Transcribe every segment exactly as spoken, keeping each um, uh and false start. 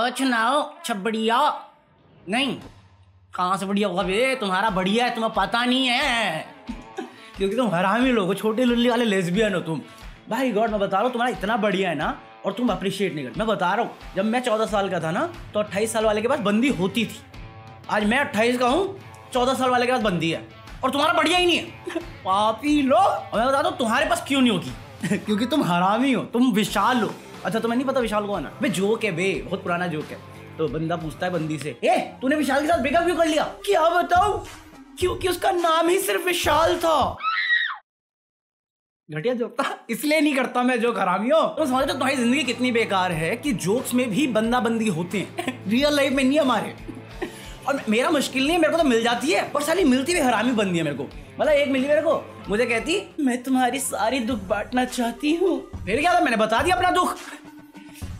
अचनाओ छबड़िया। नहीं, कहाँ से बढ़िया होगा बे, तुम्हारा बढ़िया है, तुम्हें पता नहीं है क्योंकि तुम हरामी लोग हो, छोटे लुल्ली वाले लेस्बियन हो तुम। भाई गॉड, मैं बता रहा हूँ, तुम्हारा इतना बढ़िया है ना और तुम अप्रिशिएट नहीं कर। मैं बता रहा हूँ, जब मैं चौदह साल का था ना तो अट्ठाईस साल वाले के पास बंदी होती थी। आज मैं अट्ठाईस का हूँ, चौदह साल वाले के पास बंदी है और तुम्हारा बढ़िया ही नहीं है पापी लोग। और मैं बता दूँ तुम्हारे पास क्यों नहीं होगी क्योंकि तुम हरामी हो, तुम विशाल हो। अच्छा तुम्हें नहीं पता विशाल कौन है? बे जोक है बे, बहुत पुराना जोक है। तो बंदा पूछता है बंदी से, ए तूने विशाल के साथ ब्रेकअप क्यों कर लिया? क्या बताऊं, क्योंकि उसका नाम ही सिर्फ विशाल था। घटिया जोक था, इसलिए नहीं करता मैं जोक, हरामियों। तो समझो तो तुम्हारी जिंदगी कितनी बेकार है कि जोक्स में भी बंदा बंदी होते हैं रियल लाइफ में नहीं हमारे। और मेरा मुश्किल नहीं है, मेरे को तो मिल जाती है, पर साली मिलती भी हरामी बंदी है मेरे को। मतलब एक मिली मेरे को, मुझे कहती मैं तुम्हारी सारी दुख बांटना चाहती हूँ। फिर क्या था, मैंने बता दिया अपना दुख।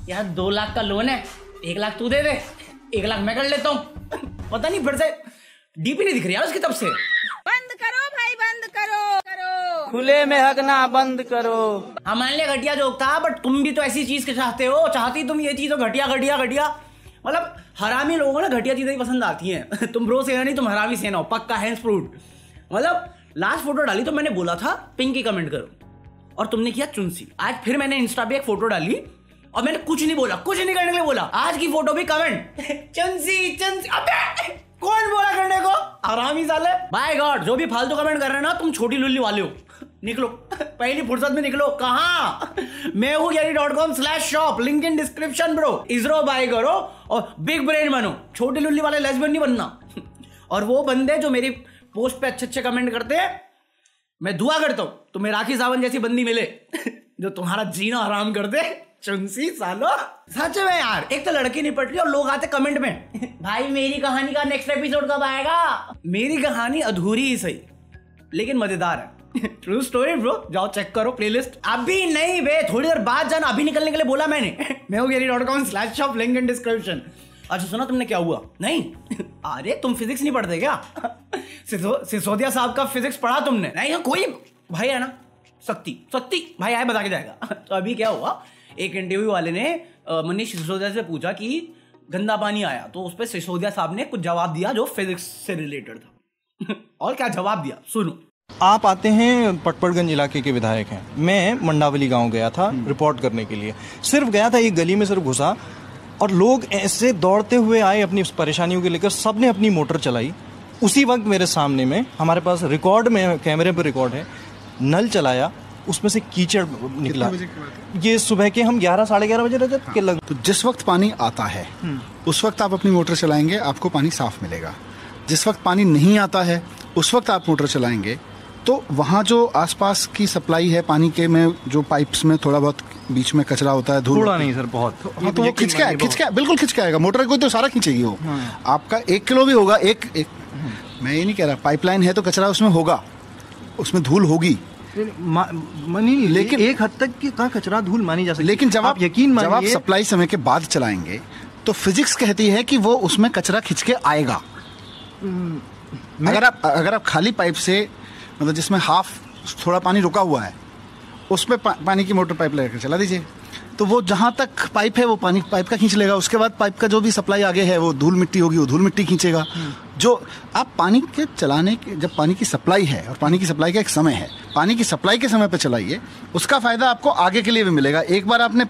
यार दो लाख का लोन है, एक लाख तू दे दे, एक लाख मैं कर लेता हूँ। पता नहीं फिर से डीपी नहीं दिख रही यार उसकी तब से। बंद करो भाई, बंद करो, करो खुले में हगना बंद करो। हमारे लिए घटिया जोक था, बट तुम भी तो ऐसी चीज के चाहते हो, चाहती तुम ये चीज हो, घटिया घटिया घटिया। मतलब हरामी लोगों को ना घटिया चीजें पसंद आती हैं तुम ब्रो सेना नहीं, तुम हरामी सेना हो पक्का, हैंस फ्रूट। मतलब लास्ट फोटो डाली तो मैंने बोला था पिंकी कमेंट करो और तुमने किया चुनसी। आज फिर मैंने इंस्टा पे एक फोटो डाली और मैंने कुछ नहीं बोला, कुछ नहीं करने के लिए बोला। आज की फोटो भी कमेंट चंसी चंसी। अबे कौन बोला करने को, हरामी साले। बाय गॉड, जो भी फालतू कमेंट कर रहे हैं ना, तुम छोटी लुल्ली वाले हो, निकलो पहली फुर्सत में निकलो। कहाँ, mainhugyaani dot com slash shop, link in description bro. इसरो बाय करो और बिग ब्रेन बनो, छोटी लुल्ली वाले लेस्बियन नहीं बनना। और वो बंदे जो मेरी पोस्ट पे अच्छे अच्छे कमेंट करते हैं, मैं दुआ करता हूँ तुम्हें राखी सावंत जैसी बंदी मिले जो तुम्हारा जीना हराम कर दे। चुनसी सालो, सच में यार, एक तो लड़की निपट रही और लोग आते कमेंट में भाई मेरी कहानी का नेक्स्ट एपिसोड कब आएगा। मेरी कहानी अधूरी ही सही लेकिन मजेदार है ट्रू स्टोरी ब्रो, जाओ चेक करो प्लेलिस्ट। अभी नहीं बे, थोड़ी देर बाद जाना, अभी निकलने के लिए बोला मैंने mainhugyaani dot com slash shop, link in description. अच्छा सुना तुमने क्या हुआ? नहीं अरे तुम फिजिक्स नहीं पढ़ते क्या? सिसोदिया साहब का फिजिक्स पढ़ा तुमने? नहीं कोई भाई है ना शक्ति, शक्ति भाई आए बता के जाएगा। तो अभी क्या हुआ, एक इंटरव्यू वाले ने मनीष सिसोदिया से पूछा कि गंदा पानी आया, तो उस पर सिसोदिया साहब ने कुछ जवाब दिया जो फिजिक्स से रिलेटेड था और क्या जवाब दिया सुनो। आप आते हैं पटपड़गंज इलाके के विधायक हैं, मैं मंडावली गांव गया था रिपोर्ट करने के लिए, सिर्फ गया था एक गली में, सिर्फ घुसा और लोग ऐसे दौड़ते हुए आए अपनी परेशानियों को लेकर, सब ने अपनी मोटर चलाई। उसी वक्त मेरे सामने में, हमारे पास रिकॉर्ड में, कैमरे पर रिकॉर्ड है, नल चलाया, उसमें से कीचड़ निकला। ये सुबह के हम ग्यारह साढ़े ग्यारह बजे रहते हाँ। के लग तो जिस वक्त पानी आता है उस वक्त आप अपनी मोटर चलाएंगे, आपको पानी साफ मिलेगा। जिस वक्त पानी नहीं आता है उस वक्त आप मोटर चलाएंगे तो वहाँ जो आसपास की सप्लाई है पानी के में, जो पाइप्स में थोड़ा बहुत बीच में कचरा होता है, धूल नहीं सर बहुत, हाँ तो वो खिंचका खिंचका बिल्कुल खिंचकाएगा, मोटर को तो सारा खींचेगी वो। आपका एक किलो भी होगा, एक मैं ये नहीं कह रहा, पाइपलाइन है तो कचरा उसमें होगा, उसमें धूल होगी मानी, लेकिन एक हद तक कि कहाँ कचरा धूल मानी जा सकती है। लेकिन जब आप यकीन मानिए, जब आप सप्लाई समय के बाद चलाएंगे तो फिजिक्स कहती है कि वो उसमें कचरा खिंच के आएगा। अगर आप अगर आप खाली पाइप से, मतलब जिसमें हाफ थोड़ा पानी रुका हुआ है, उसमें पा, पानी की मोटर पाइप लेकर चला दीजिए तो वो जहाँ तक पाइप है वो पानी पाइप का खींच लेगा। उसके बाद पाइप का जो भी सप्लाई आगे है वो धूल मिट्टी होगी, वो धूल मिट्टी खींचेगा। जो आप पानी के चलाने के, जब पानी की सप्लाई है और पानी की सप्लाई का एक समय है, पानी की सप्लाई के समय पर चलाइए, उसका फ़ायदा आपको आगे के लिए भी मिलेगा। एक बार आपने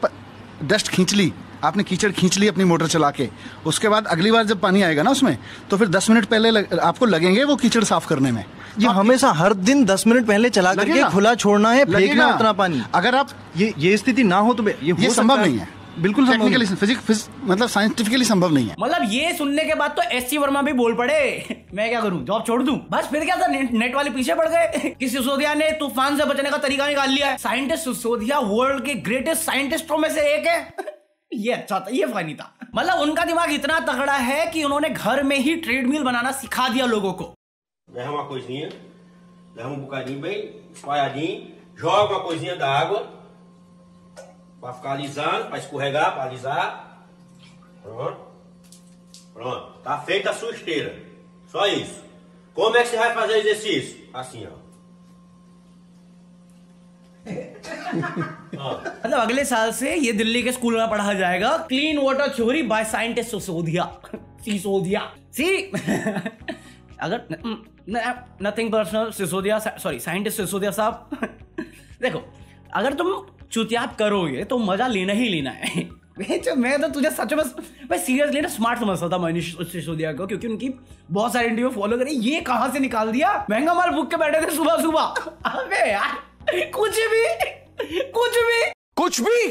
डस्ट खींच ली, आपने कीचड़ खींच ली अपनी मोटर चला के, उसके बाद अगली बार जब पानी आएगा ना उसमें, तो फिर दस मिनट पहले लग, आपको लगेंगे वो कीचड़ साफ करने में। ये हमेशा हर दिन दस मिनट पहले चला करके खुला छोड़ना है, फेंकना उतना पानी। अगर आप ये ये स्थिति ना हो तो ये, ये संभव नहीं है, बिल्कुल टेक्निकली फिजिक्स मतलब साइंटिफिकली संभव नहीं है। मतलब ये सुनने के बाद तो एस सी वर्मा भी बोल पड़े मैं क्या करूं, जॉब छोड़ दूं बस। फिर क्या था, ने, नेट वाले पीछे पड़ गए कि सिसोदिया ने तूफान से बचने का तरीका निकाल लिया है। साइंटिस्ट सिसोदिया वर्ल्ड के ग्रेटेस्ट साइंटिस्टों में से एक है ये अच्छा था, ये फनी था। मतलब उनका दिमाग इतना तगड़ा है कि उन्होंने घर में ही ट्रेडमिल बनाना सिखा दिया लोगों को। मतलब अगले साल से ये दिल्ली के स्कूल में पढ़ा जाएगा, clean water theory by scientist Sisodia. Sisodia सी अगर nothing personal Sisodia, sorry scientist Sisodia साहब। देखो अगर तुम चुतियाप करोगे तो मजा लेना ही लेना है। मैं तो तुझे सच में मैं सीरियसली ना स्मार्ट समझता था मैंने सिसोदिया को, क्योंकि उनकी बहुत सारे इंटरव्यू फॉलो करी। ये कहाँ से निकाल दिया, महंगा माल भूख के बैठे थे सुबह सुबह। अबे यार कुछ भी कुछ भी कुछ भी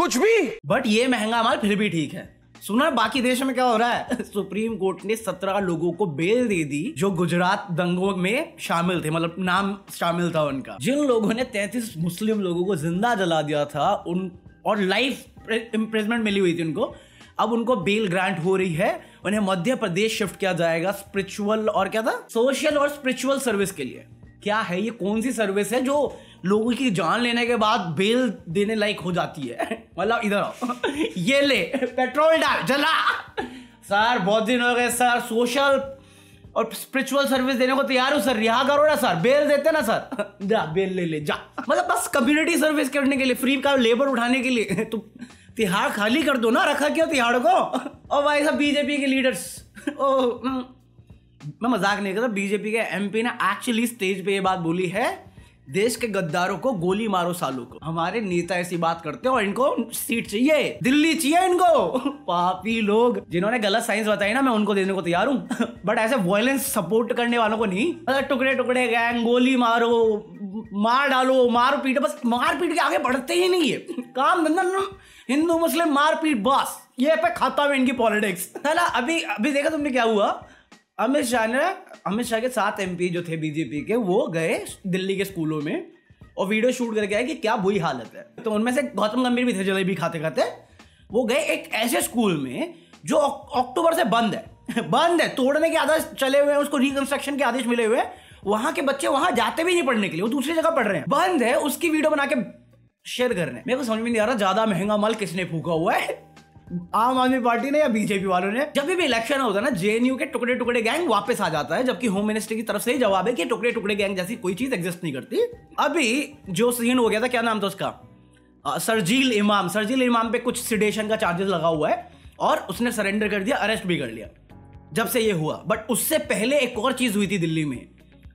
कुछ भी, बट ये महंगा माल फिर भी ठीक है। सुना बाकी देश में क्या हो रहा है? सुप्रीम कोर्ट ने सत्रह लोगों को बेल दे दी जो गुजरात दंगों में शामिल थे, मतलब नाम शामिल था उनका। जिन लोगों ने तैंतीस मुस्लिम लोगों को जिंदा जला दिया था उन और लाइफ इम्प्रेजमेंट मिली हुई थी उनको, अब उनको बेल ग्रांट हो रही है। उन्हें मध्य प्रदेश शिफ्ट किया जाएगा स्पिरिचुअल और क्या था सोशल और स्पिरिचुअल सर्विस के लिए। क्या है ये, कौन सी सर्विस है जो लोगों की जान लेने के बाद बेल देने लायक हो जाती है? मतलब इधर आओ, ये ले पेट्रोल डाल जला। सर बहुत दिन हो गए सर, सोशल और स्पिरिचुअल सर्विस देने को तैयार हो सर, रिहा करो ना सर, बेल देते ना सर, जा बेल ले ले जा। मतलब बस कम्युनिटी सर्विस करने के लिए, फ्री का लेबर उठाने के लिए तो तिहाड़ खाली कर दो ना, रखा क्यों तिहाड़ को। और भाई साहब बीजेपी के लीडर्स, ओ मैं मजाक नहीं कर रहा, बीजेपी के एमपी ने एक्चुअली स्टेज पे ये बात बोली है, देश के गद्दारों को गोली मारो सालों को। हमारे नेता ऐसी बात करते हैं और इनको सीट चाहिए, दिल्ली चाहिए इनको। पापी लोग, जिन्होंने गलत साइंस बताई ना मैं उनको देने को तैयार हूं, बट ऐसे वायलेंस सपोर्ट करने वालों को नहीं। मतलब टुकड़े टुकड़े गैंग, गोली मारो, मार डालो, मार पीट, बस मार पीट के आगे बढ़ते ही नहीं है। काम धंधा हिंदू मुस्लिम मार पीट बस, ये पे खाता हुआ इनकी पॉलिटिक्स। अभी अभी देखा तुमने क्या हुआ, अमित शाह ने अमित शाह के साथ एमपी जो थे बीजेपी के, वो गए दिल्ली के स्कूलों में और वीडियो शूट करके आए कि क्या बुरी हालत है। तो उनमें से गौतम गंभीर भी थे जलेबी खाते खाते। वो गए एक ऐसे स्कूल में जो अक्टूबर से बंद है, बंद है, तोड़ने के आदेश चले हुए हैं, उसको रिकंस्ट्रक्शन के आदेश मिले हुए हैं। वहां के बच्चे वहां जाते भी नहीं पढ़ने के लिए, वो दूसरी जगह पढ़ रहे हैं, बंद है, उसकी वीडियो बना के शेयर कर रहे हैं। मेरे को समझ में नहीं आ रहा ज्यादा महंगा माल किसने फूका हुआ है, आम आदमी पार्टी ने या बीजेपी वालों ने। जब भी इलेक्शन होता है ना, जेएनयू के टुकड़े टुकड़े गैंग वापस आ जाता है, जबकि होम मिनिस्टर की तरफ से ही जवाब है कि टुकड़े टुकड़े गैंग जैसी कोई चीज एग्जिस्ट नहीं करती। अभी जो सीन हो गया था, क्या नाम था उसका, आ, शर्जील इमाम, शर्जील इमाम पे कुछ सिडेशन का चार्जेस लगा हुआ है और उसने सरेंडर कर दिया, अरेस्ट भी कर लिया जब से ये हुआ। बट उससे पहले एक और चीज हुई थी दिल्ली में,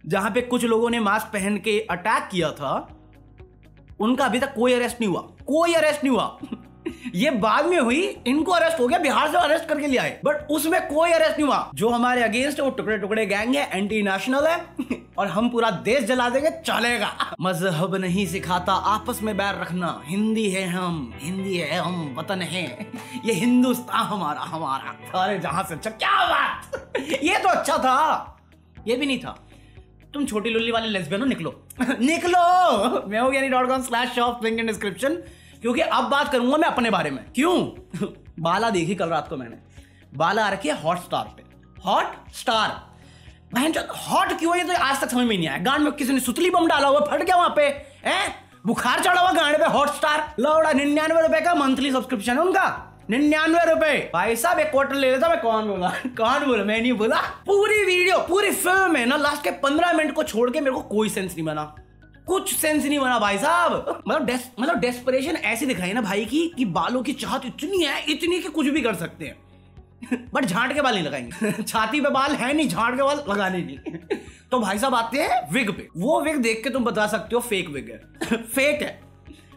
जहां पे कुछ लोगों ने मास्क पहन के अटैक किया था, उनका अभी तक कोई अरेस्ट नहीं हुआ, कोई अरेस्ट नहीं हुआ। ये बाद में हुई, इनको अरेस्ट हो गया, बिहार से अरेस्ट करके ले आए, बट उसमें कोई अरेस्ट नहीं हुआ। जो हमारे अगेंस्ट है वो टुकड़े टुकड़े गैंग है, एंटी नेशनल है, और हम पूरा देश जला देंगे, चलेगा। मजहब नहीं सिखाता आपस में बैर रखना, हिंदी है हम, हिंदी है हम, वतन है ये हिंदुस्तान हमारा, हमारा सारे जहां से अच्छा। क्या बात, ये तो अच्छा था, ये भी नहीं था। तुम छोटी लुल्ली वाले लेस्बियन, निकलो निकलो। mainhugyaani dot com slash shop, link in description. क्योंकि अब बात करूंगा मैं अपने बारे में। क्यों? बाला देखी कल रात को मैंने, बाला आ रखी है हॉट स्टार पे। हॉट स्टार बहन चोद, हॉट क्यों है ये तो आज तक समझ में नहीं आया। गांड में किसी ने सुतली बम डाला हुआ, फट गया वहां पे, हैं बुखार चढ़ा हुआ गांड पे। हॉट स्टार लौड़ा, निन्यानवे रुपए का मंथली सब्सक्रिप्शन है उनका, निन्यानवे रुपए। भाई साहब एक क्वार्टर ले लेता, मैं कौन बोला कौन बोला मैं नहीं बोला। पूरी वीडियो पूरी फिल्म है ना, लास्ट के पंद्रह मिनट को छोड़ के मेरे को कोई सेंस नहीं बना, कुछ सेंस नहीं बना भाई साहब। मतलब डेस, मतलब डेस्परेशन ऐसी दिखाई ना भाई की कि बालों की चाहत इतनी है, इतनी कि कुछ भी कर सकते हैं, बट झांट के बाल नहीं लगाएंगे। छाती पे बाल है नहीं, झांट के बाल लगाने नहीं। तो भाई साहब आते हैं विग पे, वो विग देख के तुम बता सकते हो फेक विग है। फेक है।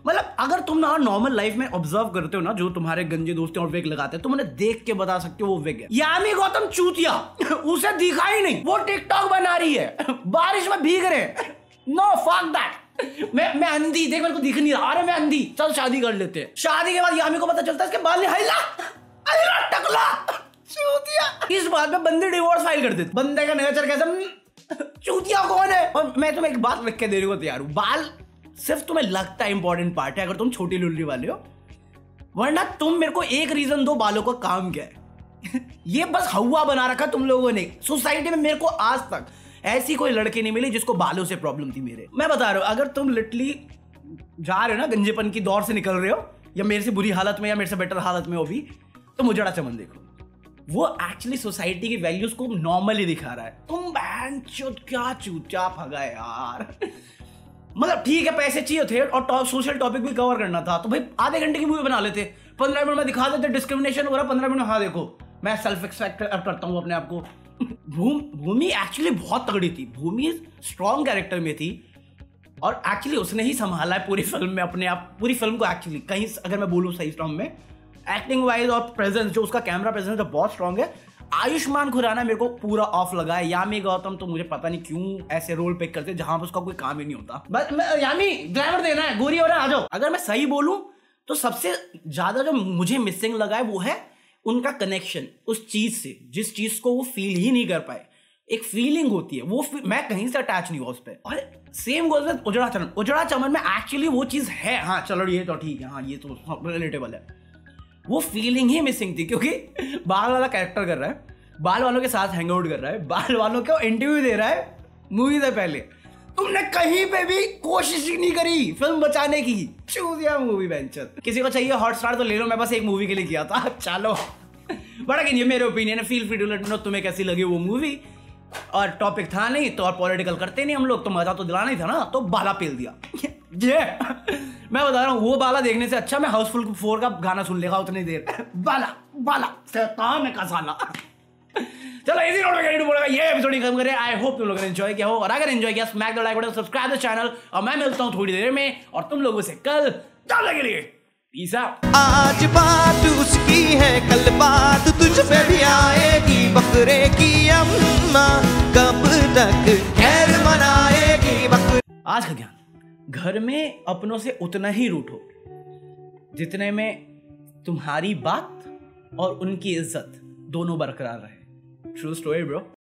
मतलब अगर तुम ना नॉर्मल लाइफ में ऑब्जर्व करते हो ना, जो तुम्हारे गंजे दोस्त और विग लगाते हैं, तुम उन्हें देख के बता सकते हो वो विग है। यामी गौतम चूतिया, उसे दिखा ही नहीं, वो टिकटॉक बना रही है, बारिश में भीग रहे। No, fuck that. मैं मैं अंधी, देख मेरे को दिख नहीं रहा, अरे मैं अंधी, चल शादी कर लेते हैं। शादी के बाद यामी को पता चलता है इसके बाल नहीं, हैला हैला टकला चूतिया। इस बात पे बंदे डिवोर्स फाइल कर देते, बंदे का नेचर कैसा, चूतिया कौन है। और मैं तुम्हें एक बात लिख के देने को तैयार हूँ, बाल सिर्फ तुम्हें लगता है इंपॉर्टेंट पार्ट है अगर तुम छोटी लुल्ली वाले हो, वरना तुम मेरे को एक रीजन दो बालों का काम क्या है। ये बस हवा बना रखा तुम लोगों ने सोसाइटी में। मेरे को आज तक ऐसी कोई लड़की नहीं मिली जिसको बालों से प्रॉब्लम थी मेरे। मैं बता रहा हूं, अगर तुम लिटली जा रहे हो ना गंजेपन की दौर से निकल रहे हो, या मेरे से बुरी हालत में या मेरे से बेटर हालत में हो भी, तो मुझड़ा चमन देखो, वो एक्चुअली सोसाइटी की वैल्यूज को नॉर्मली दिखा रहा है। तुम बहन क्या चूतिया फगा यार। मतलब ठीक है पैसे चाहिए थे और सोशल टॉपिक भी कवर करना था, तो भाई आधे घंटे की मूवी बना लेते, पंद्रह मिनट में दिखा देते डिस्क्रिमिनेशन हो रहा है, पंद्रह मिनट में हाँ देखो मैं सेल्फ एक्सपेक्ट करता हूँ अपने आप को। भूमि एक्चुअली बहुत तगड़ी थी, भूमि स्ट्रॉन्ग कैरेक्टर में थी और एक्चुअली उसने ही संभाला है पूरी फिल्म में अपने आप, पूरी फिल्म को एक्चुअली कहीं अगर मैं बोलूँ सही टर्म में एक्टिंग वाइज और प्रेजेंस जो उसका कैमरा प्रेजेंस है बहुत स्ट्रॉन्ग है। आयुष्मान खुराना मेरे को पूरा ऑफ लगा है, यामी गौतम तो मुझे पता नहीं क्यों ऐसे रोल पिक करते जहां पर उसका कोई काम ही नहीं होता। बस यामी ड्राइवर देना है, गोरी हो रहा है आ जाओ। अगर मैं सही बोलूं तो सबसे ज्यादा जो मुझे मिसिंग लगा है वो है उनका कनेक्शन उस चीज से जिस चीज को वो फील ही नहीं कर पाए। एक फीलिंग होती है वो मैं कहीं से अटैच नहीं हुआ उस पर। और same goes with Ujda Chaman, Ujda Chaman में एक्चुअली वो चीज है, हाँ चलो ये तो ठीक है, हाँ ये तो रिलेटेबल है। वो फीलिंग ही मिसिंग थी क्योंकि बाल वाला कैरेक्टर कर रहा है, बाल वालों के साथ हैंग आउट कर रहा है, बाल वालों को इंटरव्यू दे रहा है मूवी से पहले। तुमने कहीं पे भी कोशिश ही नहीं करी फिल्म बचाने की, चूतिया मूवी वेंचर। किसी को चाहिए हॉट स्टार तो ले लो, मैं बस एक मूवी के लिए किया था चलो। बड़ा ये मेरे ओपिनियन है, feel free to let me know तुम्हें कैसी लगी वो मूवी। और टॉपिक था नहीं तो और पॉलिटिकल करते नहीं हम लोग, तो मजा तो दिलाना ही था ना, तो बाला पेल दिया। ये मैं बता रहा हूँ वो बाला देखने से अच्छा मैं हाउसफुल फोर का गाना सुन लेगा उतनी देर। बाला बाला शैतान का साला। चलो इसी नोट पे बोलेगा ये एपिसोड ही खत्म करें। आई होप तुम लोग ने एंजॉय किया हो और अगर एंजॉय किया smack the like button, subscribe the channel और मैं मिलता हूँ थोड़ी देर में और तुम लोगों से कल जाने के लिए पीस आउट। आज बात उसकी है कल बात तुझ पे भी आएगी, बकरे की अम्मा कब तक खैर मनाएगी। आज का ज्ञान, घर में अपनों से उतना ही रूठो जितने में तुम्हारी बात और उनकी इज्जत दोनों बरकरार रहे। True story bro.